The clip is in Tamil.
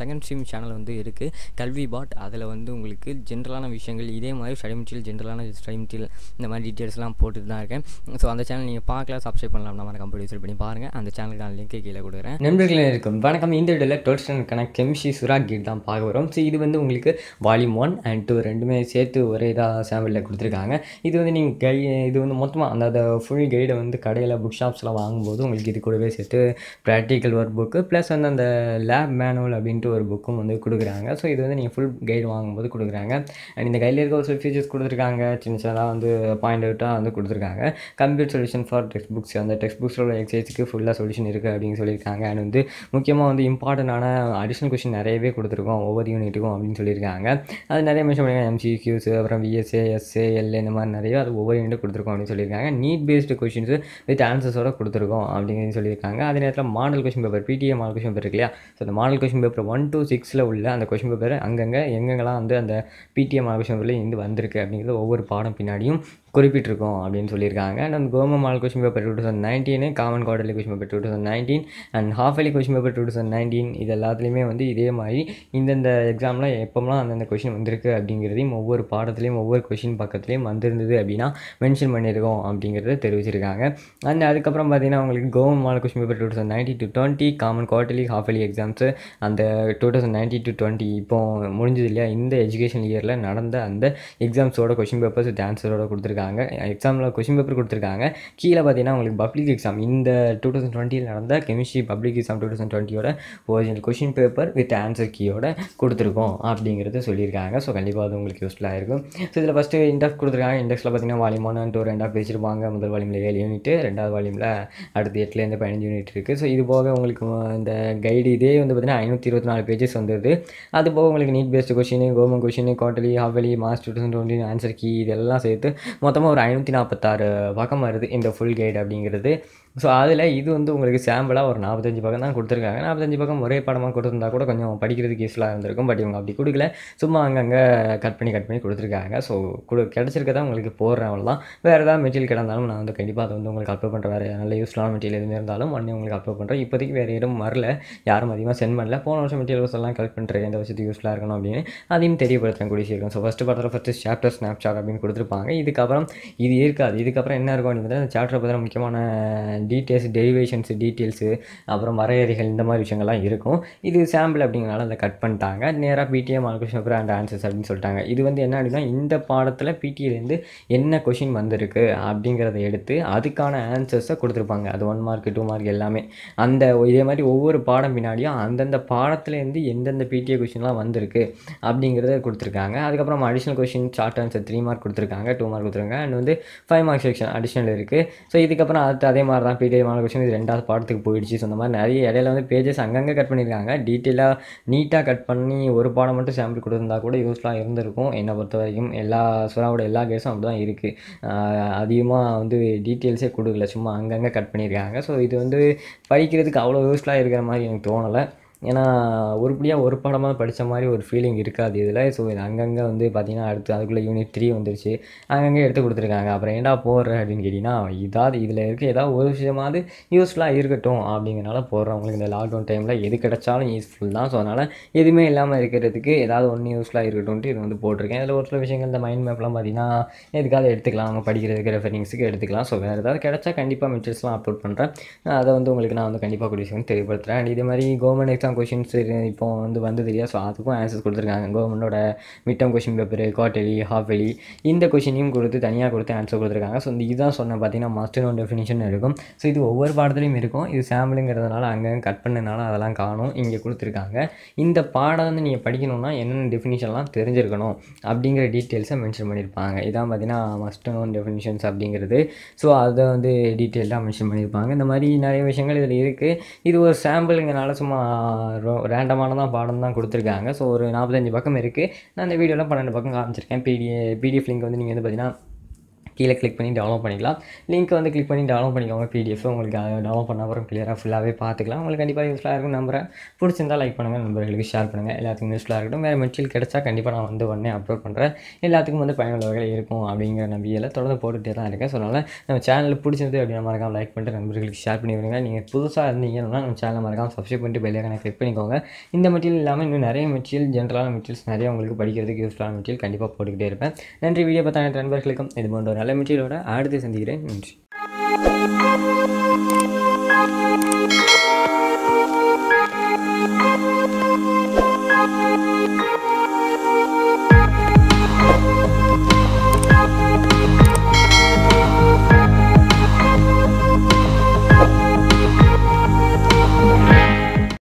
செகண்ட் ஸ்ட்ரீம் சேனல் வந்து இருக்குது கல்வி பாட். அதில் வந்து உங்களுக்கு ஜென்ரலான விஷயங்கள் இதே மாதிரி ஸ்டடி மெட்டீரியல் ஜென்ரலான ஸ்டடி மெட்டீரியல் இந்த மாதிரி டீட்டெயில்ஸ்லாம் போட்டுட்டு தான் இருக்கேன். ஸோ அந்த சேனல் நீங்கள் பார்க்கலாம், சப்ஸ்கிரைப் பண்ணலாம், நம்ம கம்ப்யூட்டர் பண்ணி பாருங்கள். அந்த சேனலுக்கு நான் லிங்க் கீழே கொடுக்குறேன். நண்பர்களே இருக்கும் வணக்கம். இந்த வீடியோவில் 12th ஸ்டாண்டர்டுக்கான கெமிஸ்ட்ரி சுராக் கீட் தான் பார்க்க வரும். ஸோ இது வந்து உங்களுக்கு வால்யூம் 1 and 2 ரெண்டுமே சேர்த்து ஒரே இதாக சாம்பிளில் கொடுத்துருக்காங்க. இது வந்து நீங்கள் இது வந்து மொத்தமாக அந்த ஃபுல் கைடை வந்து கடையில் புக் ஷாப்ஸ்லாம் வாங்கும்போது உங்களுக்கு இது கூடவே சேர்த்து ப்ராக்டிக்கல் ஒர்க் புக்கு ப்ளஸ் வந்து அந்த லேப் மேனுவல் அப்படின்ட்டு ஒரு புக்கும் வந்து கொடுக்குறாங்க. ஸோ இது வந்து நீங்கள் ஃபுல் கைடு வாங்கும்போது கொடுக்குறாங்க. அண்ட் இந்த கைடில் இருக்க ஒரு சில ஃபீச்சர்ஸ் கொடுத்துருக்காங்க, சின்ன சின்னதாக வந்து பாயிண்ட் அவுட்டாக வந்து கொடுத்துருக்காங்க. Computer solution for text books, அந்த டெக்ஸ்ட் புக்ஸோட எக்ஸைஸுக்கு ஃபுல்லாக சொல்யூஷன் இருக்குது அப்படின்னு சொல்லியிருக்காங்க. அண்ட் வந்து முக்கியமாக வந்து இம்பார்ட்டண்டான அடிஷ்னல் கொஷின் நிறையவே கொடுத்துருக்கோம் ஒவ்வொரு யூனிட்டுக்கும் அப்படின்னு சொல்லியிருக்காங்க. அது நிறைய மென்ஷன் பண்ணியிருக்காங்க, எம்சிக்யூஸ் அப்புறம் விஎஸ்ஏ எஸ்ஏஎல் இந்த மாதிரி நிறைய அது ஒவ்வொரு யூனிட்டு கொடுத்துருக்கோம் அப்படின்னு சொல்லியிருக்காங்க. நீட் பேஸ்டு கொஷின்ஸு வித் ஆன்சர்ஸோட கொடுத்துருக்கோம் அப்படின்னு சொல்லியிருக்காங்க. அதே நேரத்தில் model question paper PTA model question paper இல்லையா, ஸோ அந்த மாடல் கொஷின் பேப்பர் 1 to 6 உள்ள அந்த கொஷின் பேப்பர் அங்கங்கே எங்கெங்கெல்லாம் வந்து அந்த பிடிஏ மாடல் கொஷின் பேப்பரில் இருந்து வந்திருக்கு அப்படிங்கிறது ஒவ்வொரு பாடம் பின்னாடியும் குறிப்பிட்டிருக்கோம் அப்படின்னு சொல்லியிருக்காங்க. And government model question paper 2019, common quarterly question paper 2019 and half yearly question paper 2019 இது எல்லாத்துலேயுமே வந்து இதே மாதிரி இந்தந்த எக்ஸாம்லாம் எப்போம்லாம் அந்தந்த கொஷின் வந்திருக்கு அப்படிங்கிறதையும் ஒவ்வொரு பாடத்துலேயும் ஒவ்வொரு கொஷின் பக்கத்துலேயும் வந்திருந்தது அப்படின்னா மென்ஷன் பண்ணியிருக்கோம் அப்படிங்கிறத தெரிவிச்சிருக்காங்க. அண்ட் அதுக்கப்புறம் பார்த்தீங்கன்னா உங்களுக்கு government model question paper 2019 to 20, common quarterly half yearly exams அந்த 2019 to 20 இப்போ முடிஞ்சது இல்லையா, இந்த எஜுகேஷன் இயரில் நடந்த அந்த எக்ஸாம்ஸோட கொஷின் பேப்பர்ஸ் ஆன்சரோட கொடுத்துருக்காங்க. எக்ஸாமில் கொஸ்டின் பேப்பர் கொடுத்துருக்காங்க. கீழே பார்த்தீங்கன்னா உங்களுக்கு பப்ளிக் எக்ஸாம் இந்த 2020 நடந்த chemistry public exam 2020 original question paper with answer கீயோட கொடுத்துருக்கோம் அப்படிங்கிறது சொல்லியிருக்காங்க. ஸோ கண்டிப்பாக அது உங்களுக்கு யூஸ்ஃபுல்லாக இருக்கும். ஸோ இதில் ஃபஸ்ட்டு இண்டெக்ஸ் கொடுத்துருக்காங்க. இண்டெக்ஸில் பார்த்தீங்கன்னா வால்யூம் 1 and 2 ரெண்டாக பேசியிருப்பாங்க. முதல் வால்யூமில் 7 யூனிட்டு, ரெண்டாவது வால்யூமில் அடுத்து 8லேருந்து 15 யூனிட் இருக்குது. ஸோ இது போக உங்களுக்கு இந்த கைடு இதே வந்து பார்த்தீங்கன்னா 524 பேஜஸ் வந்துடுது. அது போக உங்களுக்கு NEET based question, government question, quarterly halfly March 2020 answer key இதெல்லாம் சேர்த்து மொத்தமாக ஒரு 546 பக்கம் வருது இந்த ஃபுல் கைடு அப்படிங்கிறது. ஸோ அதில் இது வந்து உங்களுக்கு சாம்பிளாக ஒரு 45 பக்கம் தான் கொடுத்துருக்காங்க. 45 பக்கம் ஒரே படமாக கொடுத்துருந்தா கூட கொஞ்சம் படிக்கிறதுக்கு யூஸ்ஃபுல்லாக இருந்திருக்கும். பட் இவங்க அப்படி கொடுக்கல, சும்மா அங்கங்கே கட் பண்ணி கொடுத்துருக்காங்க. ஸோ கிடச்சிருக்கதான் உங்களுக்கு போடுறேன், அவ்வளோதான். வேறு ஏதாவது மெட்டீரியல் கிடந்தாலும் நான் வந்து கண்டிப்பாக அதை வந்து உங்களுக்கு அப்லோட் பண்ணுறேன். வேறு நல்ல யூஸ்ஃபுல்லான மெட்டீரியல் எதுவுமே இருந்தாலும் உடனே உங்களுக்கு அப்லோட் பண்ணுறேன். இப்போதைக்கு வேறு எதுவும் வரல, யாரும் அதிகமாக சென்ட் பண்ணல. போன வருஷம் மெட்டீரியல்ஸ் எல்லாம் கலெக்ட் பண்ணுறேன், இந்த வருஷத்துக்கு யூஸ்ஃபுல்லாக இருக்கணும் அப்படின்னு அதையும் தெரியப்படுத்துகிறேன் கூடியிருக்கும். ஸோ ஃபஸ்ட்டு படத்தில் ஃபஸ்ட்டு சாப்டர் ஸ்னாப்ஷாட் அப்படின்னு கொடுத்துருப்பாங்க. இதுக்கப்புறம் இது இருக்காது. இதுக்கப்புறம் என்ன இருக்கும் அப்படின்னு அந்த சாப்டர் பார்த்தா முக்கியமான டீட்டெயில்ஸ், டெரிவேஷன்ஸு, டீட்டெயில்ஸு, அப்புறம் வரையறைகள் இந்த மாதிரி விஷயங்கள்லாம் இருக்கும். இது சாம்பிள் அப்படிங்கிறனால அதை கட் பண்ணிட்டாங்க. நேராக PTA model question paper and answers அப்படின்னு சொல்லிட்டாங்க. இது வந்து என்ன அப்படின்னா இந்த பாடத்தில் பிடிஏலேருந்து என்ன கொஷின் வந்திருக்கு அப்படிங்கிறத எடுத்து அதுக்கான ஆன்சர்ஸை கொடுத்துருப்பாங்க. அது 1 mark 2 mark எல்லாமே அந்த இதே மாதிரி ஒவ்வொரு பாடம் பின்னாடியும் அந்தந்த பாடத்துலேருந்து எந்தெந்த பிடிஏ கொஷின்லாம் வந்திருக்கு அப்படிங்கிறத கொடுத்துருக்காங்க. அதுக்கப்புறம் additional question short answer 3 mark கொடுத்துருக்காங்க, 2 mark கொடுத்துருக்காங்க. அண்ட் வந்து 5 mark செக்ஷன் அடிஷ்னல் இருக்குது. ஸோ இதுக்கப்புறம் அடுத்து அதே மாதிரி தான் பிடிஏ மாடல் கொஷின் இது ரெண்டாவது பாடத்துக்கு போயிடுச்சு. ஸோ இந்த மாதிரி நிறைய இடையில வந்து பேஜஸ் அங்கங்கே கட் பண்ணியிருக்காங்க. டீட்டெயிலாக நீட்டாக கட் பண்ணி ஒரு பாடம் மட்டும் சாம்பிள் கொடுத்துருந்தா கூட யூஸ்ஃபுல்லாக இருந்திருக்கும். என்னை பொறுத்த வரைக்கும் எல்லா சுறாவோட எல்லா கேஸும் அப்படி தான் இருக்குது. அதிகமாக வந்து டீட்டெயில்ஸே கொடுக்கல, சும்மா அங்கங்கே கட் பண்ணியிருக்காங்க. ஸோ இது வந்து படிக்கிறதுக்கு அவ்வளோ யூஸ்ஃபுல்லாக இருக்கிற மாதிரி எனக்கு தோணலை. ஏன்னா ஒருபடியாக ஒரு படமாக படித்த மாதிரி ஒரு ஃபீலிங் இருக்காது இதில். ஸோ இது அங்கங்கே வந்து பார்த்திங்கன்னா அடுத்து அதுக்குள்ளே யூனிட் 3 வந்துருச்சு, அங்கங்கே எடுத்து கொடுத்துருக்காங்க. அப்புறம் ஏன்டா போடுறேன் அப்படின்னு கேட்டிங்கன்னா இதாவது இதில் இருக்க ஏதாவது ஒரு விஷயமாவது யூஸ்ஃபுல்லாக இருக்கட்டும் அப்படிங்கிறனால போடுறோம். உங்களுக்கு இந்த லாக்டவுன் டைமில் எது கிடச்சாலும் யூஸ்ஃபுல் தான். ஸோ அதனால் எதுவுமே இல்லாமல் இருக்கிறதுக்கு ஏதாவது ஒன்று யூஸ்ஃபுல்லாக இருக்கட்டும்ட்டு இது வந்து போட்டிருக்கேன். இதில் ஒரு சில விஷயங்கள் இந்த மைண்ட் மேப்லாம் பார்த்திங்கன்னா எதுக்காவது எடுத்துக்கலாம், நம்ம படிக்கிறதுக்கு ரெஃபரன்ஸுக்கு எடுத்துக்கலாம். ஸோ வேறு ஏதாவது கிடச்சா கண்டிப்பாக மெட்டீரியல்ஸ்லாம் அப்லோட் பண்ணுறேன். அதை வந்து உங்களுக்கு நான் வந்து கண்டிப்பாக கூடிய தெரியப்படுத்துகிறேன். அண்ட் இதே மாதிரி கவர்மெண்ட் எக்ஸாம் கொஷின்ஸ் இப்போ வந்து வந்தது இல்லையா, ஸோ அதுக்கும் ஆன்சர்ஸ் கொடுத்துருக்காங்க. கவர்மெண்டோட midterm question paper, quarterly, halfly இந்த கொஷினையும் கொடுத்து தனியாக கொடுத்து ஆன்சர் கொடுத்துருக்காங்க. ஸோ இந்த இதுதான் சொன்ன பார்த்திங்கன்னா மஸ்ட் நோன் டெஃபினிஷன் இருக்கும். ஸோ இது ஒவ்வொரு பாடத்துலையும் இருக்கும். இது சாம்பிளுங்கிறதுனால அங்கே கட் பண்ணனால அதெல்லாம் காணும். இங்கே கொடுத்துருக்காங்க இந்த பாடம் வந்து நீங்கள் படிக்கணும்னா என்னென்ன டெஃபினிஷன்லாம் தெரிஞ்சிருக்கணும் அப்படிங்கிற டீட்டெயில்ஸை மென்ஷன் பண்ணியிருப்பாங்க. இதான் பார்த்திங்கன்னா மஸ்ட் நோன் டெஃபினிஷன்ஸ் அப்படிங்கிறது. ஸோ அதை வந்து டீட்டெயிலாக மென்ஷன் பண்ணியிருப்பாங்க. இந்த மாதிரி நிறைய விஷயங்கள் இதில் இருக்குது. இது ஒரு சாம்பிளுங்கிறனால சும்மா ரேண்டமானதான் பாடம் தான் கொடுத்துருக்காங்க. ஸோ ஒரு 45 பக்கம் இருக்குது. நான் இந்த வீடியோலாம் 12 பக்கம் காமிச்சிருக்கேன். பிடிஎஃப் லிங்க் வந்து நீங்கள் வந்து பார்த்திங்கன்னா கீழே கிளிக் பண்ணி டவுன்லோட் பண்ணிக்கலாம். லிங்க் வந்து கிளிக் பண்ணி டவுன்லோட் பண்ணிக்கோங்க. பிடிஎஃப் உங்களுக்கு டவுன்லோட் பண்ண அப்புறம் கிளியராக ஃபுல்லாகவே பார்த்துக்கலாம். உங்களுக்கு கண்டிப்பாக யூஸ்ஃபுல்லாக இருக்கும். நம்பரை பிடிச்சிருந்தால் லைக் பண்ணுங்கள், நண்பர்களுக்கு ஷேர் பண்ணுங்கள். எல்லாத்துக்கும் யூஸ்ஃபுல்லாக இருக்கட்டும். வேறு மெட்டீரியல் கிடச்சா கண்டிப்பாக நான் வந்து உடனே அப்லோட் பண்ணுறேன். எல்லாத்துக்கும் வந்து பயனுள்ளவர்கள் இருக்கும் அப்படிங்கிற நம்பிக்கையில் தொடர்ந்து போட்டுகிட்டே தான் இருக்கேன். ஸோ அதனால் நம்ம சேனலில் பிடிச்சிருந்து அப்படின்னா மறக்காம லைக் பண்ணிட்டு நண்பர்களுக்கு ஷேர் பண்ணி விடுங்க. நீங்கள் புதுசாக இருந்தீங்கன்னா நம்ம சேனலை மறக்காம சப்ஸ்கிரைப் பண்ணிட்டு பெல் ஐகானை கிளிக் பண்ணிக்கோங்க. இந்த மெட்டீரியல் இல்லாமல் இன்னும் நிறைய மெட்டீரியல், ஜென்ரலான மெட்டீரியல்ஸ் நிறைய உங்களுக்கு படிக்கிறதுக்கு யூஸ்ஃபுல்லான மெட்டீரியல் கண்டிப்பாக போட்டுக்கிட்டே இருப்பேன். நன்றி. வீடியோ பார்த்தா நண்பர்களுக்கும் இது போன்ற நல்ல மெட்டீரியலோட அடுத்து சந்திக்கிறேன். நன்றி.